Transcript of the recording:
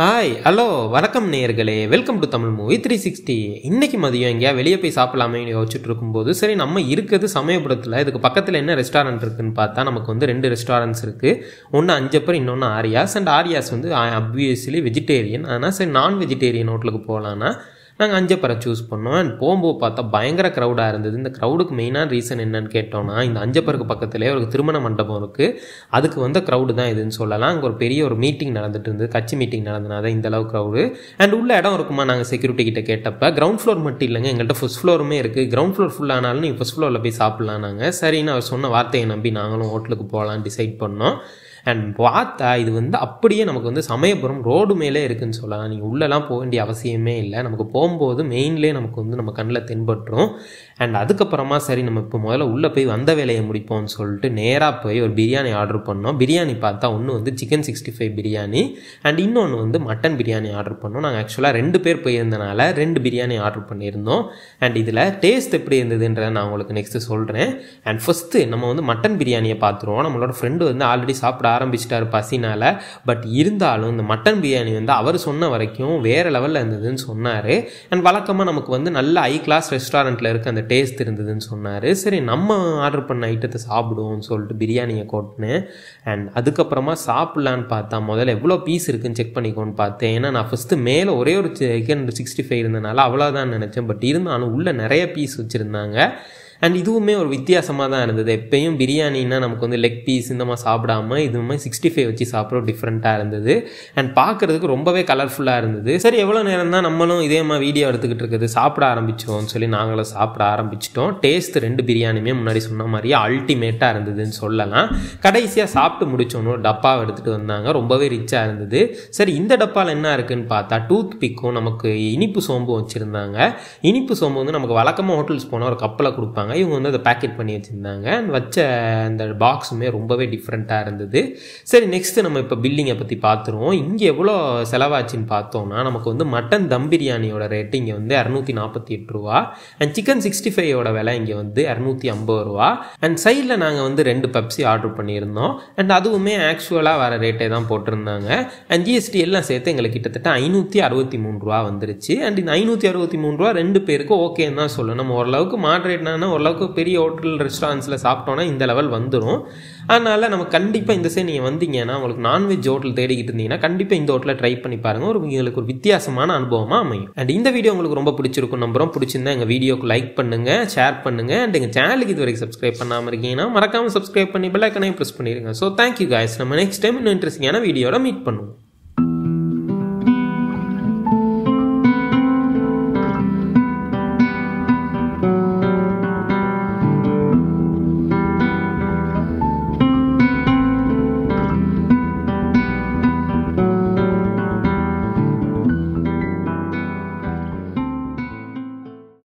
Hi, hello, வணக்கம் நேயர்களே, welcome to Tamil Movie 360. இன்னைக்கு மதியம் எங்கயா வெளியே போய் சாப்பிடலாமேன்னு யோசிச்சுட்டு இருக்கும்போது சரி நம்ம இருக்குது சமயபுரத்தில் இதுக்கு பக்கத்தில் என்ன ரெஸ்டாரண்ட் இருக்குன்னு பார்த்தா நமக்கு வந்து ரெண்டு ரெஸ்டாரண்ட்ஸ் இருக்குது. ஒன்று அஞ்சப்பர், இன்னொன்று ஆரியாஸ். அண்ட் ஆரியாஸ் வந்து அப்வியஸ்லி வெஜிடேரியன், ஆனால் சரி நான் வெஜிடேரியன் ஹோட்டலுக்கு போகலான்னா நாங்கள் அஞ்சப்பரை சூஸ் பண்ணோம். அண்ட் போகும்போது பார்த்தா பயங்கர க்ரௌடாக இருந்தது. இந்த க்ரௌடுக்கு மெயினான ரீசன் என்னன்னு கேட்டோன்னா, இந்த அஞ்சப்பருக்கு பக்கத்துலேயே ஒரு திருமண மண்டபம் இருக்குது, அதுக்கு வந்து க்ரௌடு தான் இதுன்னு சொல்லலாம். அங்கே ஒரு பெரிய ஒரு மீட்டிங் நடந்துட்டு இருந்தது, கட்சி மீட்டிங் நடந்தனாதான் இந்தளவு க்ரௌடு. அண்ட் உள்ள இடம் இருக்குமா நாங்கள் செக்யூரிட்டி கிட்ட கேட்டப்ப, கிரவுண்ட் ஃப்ளோர் மட்டும் இல்லைங்க எங்கள்கிட்ட ஃபர்ஸ்ட் ஃப்ளோருமே இருக்குது, கிரவுண்ட் ஃப்ளோர் ஃபுல்லானாலும் நீங்கள் ஃபர்ஸ்ட் ஃப்ளோரில் போய் சாப்பிட்லாம். நாங்கள் சரின்னு அவர் சொன்ன வார்த்தையை நம்பி நாங்களும் ஹோட்டலுக்கு போகலான்னு டிசைட் பண்ணோம். அண்ட் பார்த்தா இது வந்து அப்படியே நமக்கு வந்து சமயபுரம் ரோடு மேலே இருக்குதுன்னு சொல்லலாம். நீங்கள் உள்ளெலாம் போக வேண்டிய அவசியமே இல்லை, நமக்கு போகும்போது மெயின்லேயே நமக்கு வந்து நம்ம கண்ணில் தென்பட்டுரும். அண்ட் அதுக்கப்புறமா சரி நம்ம இப்போ முதல்ல உள்ளே போய் வந்த வேலையை முடிப்போம்னு சொல்லிட்டு நேராக போய் ஒரு பிரியாணி ஆர்டர் பண்ணோம். பிரியாணி பார்த்தா ஒன்று வந்து chicken 65 பிரியாணி, அண்ட் இன்னொன்று வந்து மட்டன் பிரியாணி ஆர்டர் பண்ணோம். நாங்கள் ஆக்சுவலாக 2 பேர் போயிருந்தனால 2 பிரியாணி ஆர்டர் பண்ணியிருந்தோம். அண்ட் இதில் டேஸ்ட் எப்படி இருந்ததுன்றதை நான் உங்களுக்கு நெக்ஸ்ட்டு சொல்கிறேன். அண்ட் ஃபஸ்ட்டு நம்ம வந்து மட்டன் பிரியாணியை பார்த்துருவோம். நம்மளோட ஃப்ரெண்டு வந்து ஆல்ரெடி சாப்பிட ஆரம்பிச்சிட்டாரு பசினால். பட் இருந்தாலும் இந்த மட்டன் பிரியாணி வந்து அவர் சொன்ன வரைக்கும் வேறு லெவலில் இருந்ததுன்னு சொன்னார். அண்ட் வழக்கமாக நமக்கு வந்து நல்ல ஹை கிளாஸ் ரெஸ்டாரண்ட்டில் இருக்க அந்த டேஸ்ட் இருந்ததுன்னு சொன்னார். சரி நம்ம ஆர்டர் பண்ண ஐட்டத்தை சாப்பிடுவோம்னு சொல்லிட்டு பிரியாணியை கொட்டினேன். அண்ட் அதுக்கப்புறமா சாப்பிட்லான்னு பார்த்தா முதல்ல எவ்வளோ பீஸ் இருக்குதுன்னு செக் பண்ணிக்கோன்னு பார்த்தேன். ஏன்னா நான் ஃபஸ்ட்டு மேலே ஒரே ஒரு chicken 65 இருந்தனால அவ்வளோதான் நினச்சேன். பட் இருந்தாலும் உள்ளே நிறைய பீஸ் வச்சுருந்தாங்க. அண்ட் இதுவுமே ஒரு வித்தியாசமாக தான் இருந்தது. எப்பயும் பிரியாணின்னா நமக்கு வந்து லெக் பீஸ் இந்த மாதிரி சாப்பிடாமல் இதுவுமே 65 வச்சு சாப்பிட்ற டிஃப்ரெண்ட்டாக இருந்தது. அண்ட் பார்க்குறதுக்கு ரொம்பவே கலர்ஃபுல்லாக இருந்தது. சரி எவ்வளோ நேரம் தான் நம்மளும் இதே மாதிரி வீடியோ எடுத்துக்கிட்டு இருக்குது, சாப்பிட ஆரம்பித்தோம்னு சொல்லி நாங்களும் சாப்பிட ஆரம்பிச்சிட்டோம். டேஸ்ட் 2 பிரியாணியுமே முன்னாடி சொன்ன மாதிரியே அல்டிமேட்டாக இருந்ததுன்னு சொல்லலாம். கடைசியாக சாப்பிட்டு முடிச்சோன்னு ஒரு டப்பாவை எடுத்துகிட்டு வந்தாங்க, ரொம்பவே ரிச்சாக இருந்தது. சரி இந்த டப்பாவில் என்ன இருக்குதுன்னு பார்த்தா டூத் பிக்கும் நமக்கு இனிப்பு சோம்பும் வச்சுருந்தாங்க. இனிப்பு சோம்பு வந்து நமக்கு வழக்கமாக ஹோட்டல்ஸ் போனால் ஒரு கப்பில் கொடுப்பாங்க, இவங்க வந்து அதை பேக்கெட் பண்ணி வச்சுருந்தாங்க. அண்ட் வச்ச அந்த பாக்ஸுமே ரொம்பவே டிஃப்ரெண்ட்டாக இருந்தது. சரி நெக்ஸ்ட்டு நம்ம இப்போ பில்லிங்கை பற்றி பார்த்துருவோம். இங்கே எவ்வளோ செலவாச்சுன்னு பார்த்தோம்னா நமக்கு வந்து மட்டன் தம் பிரியாணியோட ரேட்டு இங்கே வந்து 248 ரூபா. அண்ட் chicken 65 விலை இங்கே வந்து 250 ரூபா. அண்ட் சைடில் நாங்கள் வந்து 2 பெப்சி ஆர்டர் பண்ணியிருந்தோம். அண்ட் அதுவுமே ஆக்சுவலாக வர ரேட்டை தான் போட்டிருந்தாங்க. அண்ட் ஜிஎஸ்டி எல்லாம் சேர்த்து எங்களுக்கு கிட்டத்தட்ட 563 ரூபா வந்துருச்சு. அண்ட் இந்த 563 ரூபா 2 பேருக்கு ஓகேன்னு தான் சொல்லணும். நம்ம ஓரளவுக்கு மாட்ரேட்னா ஓரளவுக்கு பெரிய ஹோட்டல் ரெஸ்டாரண்ட்ஸில் சாப்பிட்டோன்னா இந்த லெவல் வந்துடும். அதனால் நம்ம கண்டிப்பாக இந்த சைடு நீங்கள் வந்தீங்கன்னா உங்களுக்கு நான்வெஜ் ஹோட்டல் தேடிக்கிட்டு இருந்தீங்கன்னா கண்டிப்பாக இந்த ஹோட்டலில் ட்ரை பண்ணி பாருங்கள். ஒரு உங்களுக்கு ஒரு வித்தியாசமான அனுபவமாக அமையும். அண்ட் இந்த வீடியோ உங்களுக்கு ரொம்ப பிடிச்சிருக்கும் நம்புகிறோம். பிடிச்சிருந்தா எங்கள் வீடியோக்கு லைக் பண்ணுங்கள், ஷேர் பண்ணுங்கள். அண்ட் எங்கள் சேனலுக்கு இது வரைக்கும் சப்ஸ்கிரைப் பண்ணாமல் இருக்கீங்கன்னா மறக்காமல் சப்ஸ்கிரைப் பண்ணி பெல் ஐக்கனையும் ப்ரெஸ் பண்ணிடுங்க. So thank you guys. நம்ம நெக்ஸ்ட் டைம் இன்னும் இன்ட்ரெஸ்டிங்கான வீடியோவில் மீட் பண்ணுவோம்.